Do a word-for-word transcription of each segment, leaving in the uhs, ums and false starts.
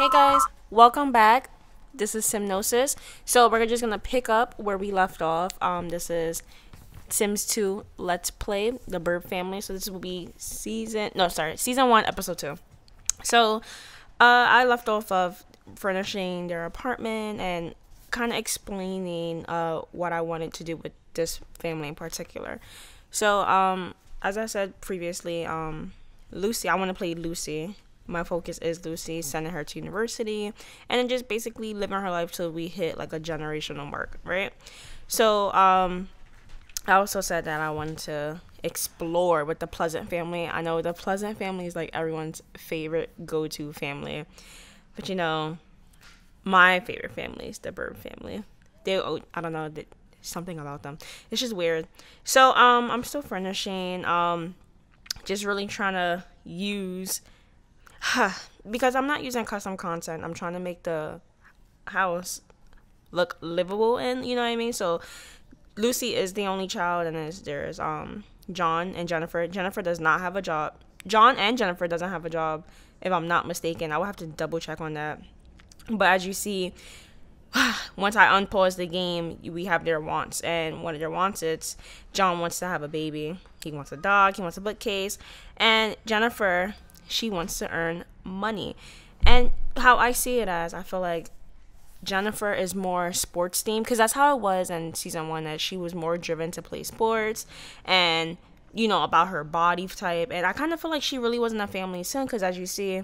Hey guys, welcome back. This is Sims Gnosis. So we're just gonna pick up where we left off. Um, this is Sims two Let's Play, the Burb Family. So this will be season no, sorry, season one, episode two. So uh, I left off of furnishing their apartment and kind of explaining uh what I wanted to do with this family in particular. So um, as I said previously, um, Lucy, I want to play Lucy. My focus is Lucy, sending her to university, and then just basically living her life till we hit like a generational mark, right? So um, I also said that I wanted to explore with the Pleasant family. I know the Pleasant family is like everyone's favorite go-to family, but you know, my favorite family is the Burb family. They, oh, I don't know, they, something about them. It's just weird. So um, I'm still furnishing. Um, just really trying to use. Huh, because I'm not using custom content, I'm trying to make the house look livable, and you know what I mean. So Lucy is the only child, and there's, there's um John and Jennifer. Jennifer does not have a job. John and Jennifer doesn't have a job, if I'm not mistaken. I will have to double check on that. But as you see, once I unpause the game, we have their wants, and one of their wants is John wants to have a baby. He wants a dog. He wants a bookcase, and Jennifer, she wants to earn money. And how I see it as, I feel like Jennifer is more sports themed, because that's how it was in season one, that she was more driven to play sports and, you know, about her body type. And I kind of feel like she really wasn't a family soon, because as you see,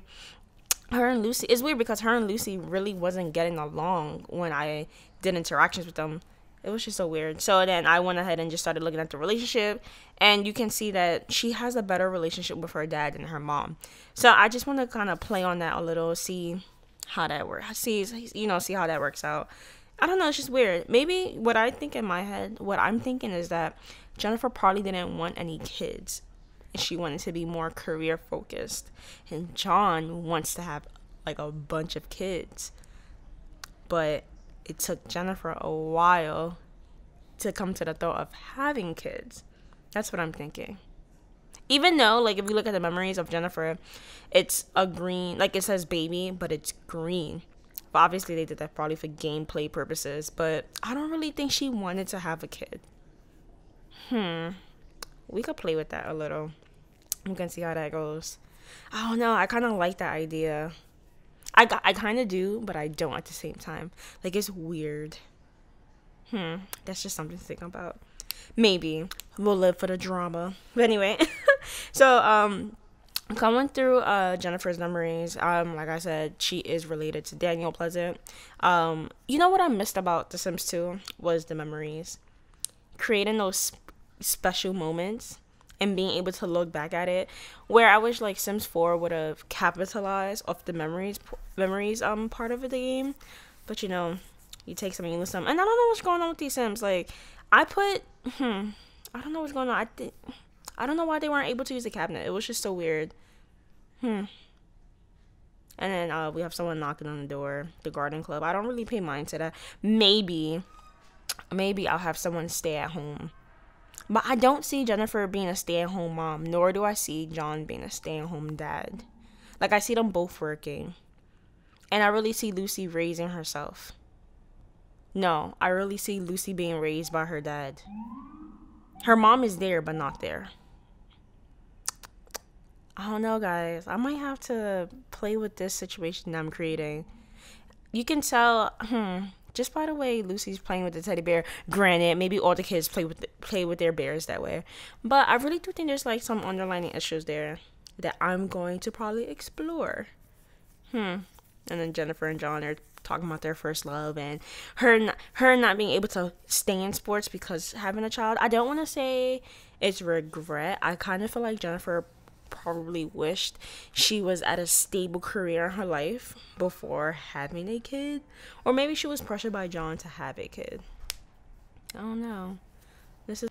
her and Lucy, it's weird because her and Lucy really wasn't getting along when I did interactions with them. It was just so weird. So then I went ahead and just started looking at the relationship, and you can see that she has a better relationship with her dad than her mom. So I just want to kind of play on that a little, see how that works. See, you know, see how that works out. I don't know. It's just weird. Maybe what I think in my head, what I'm thinking is that Jennifer probably didn't want any kids, and she wanted to be more career focused. And John wants to have like a bunch of kids, but it took Jennifer a while to come to the thought of having kids. That's what I'm thinking. Even though, like, if you look at the memories of Jennifer, it's a green, like, it says baby, but it's green. But obviously, they did that probably for gameplay purposes, but I don't really think she wanted to have a kid. Hmm. We could play with that a little. We can see how that goes. I don't know. I kind of like that idea. I, I kind of do, but I don't at the same time. Like, it's weird. Hmm. That's just something to think about. Maybe we'll live for the drama. But anyway, so um, coming through uh, Jennifer's memories, um, like I said, she is related to Daniel Pleasant. Um, you know what I missed about The Sims two was the memories. Creating those sp special moments and being able to look back at it, where I wish like Sims four would have capitalized off the memories memories um part of the game. But you know, you take something, you lose something, and I don't know what's going on with these Sims. Like, I put hmm I don't know what's going on. I think I don't know why they weren't able to use the cabinet. It was just so weird. Hmm. And then uh we have someone knocking on the door, the garden club. I don't really pay mind to that. Maybe maybe I'll have someone stay at home. But I don't see Jennifer being a stay-at-home mom, nor do I see John being a stay-at-home dad. Like, I see them both working. And I really see Lucy raising herself. No, I really see Lucy being raised by her dad. Her mom is there, but not there. I don't know, guys. I might have that play with this situation that I'm creating. You can tell, hmm... just by the way Lucy's playing with the teddy bear. Granted, maybe all the kids play with the, play with their bears that way. But I really do think there's like some underlying issues there that I'm going to probably explore. Hmm. And then Jennifer and John are talking about their first love and her not, her not being able to stay in sports because having a child. I don't want to say it's regret. I kind of feel like Jennifer probably wished she was at a stable career in her life before having a kid, or maybe she was pressured by John to have a kid. I don't know. This is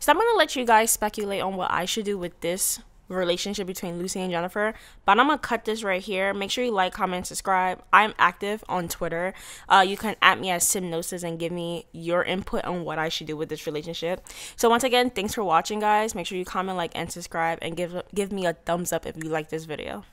so I'm gonna let you guys speculate on what I should do with this relationship between Lucy and Jennifer, but I'm gonna cut this right here. Make sure you like, comment, subscribe. I'm active on Twitter. Uh you can at me at Simgnosis and give me your input on what I should do with this relationship. So once again, thanks for watching, guys. Make sure you comment, like, and subscribe, and give give me a thumbs up if you like this video.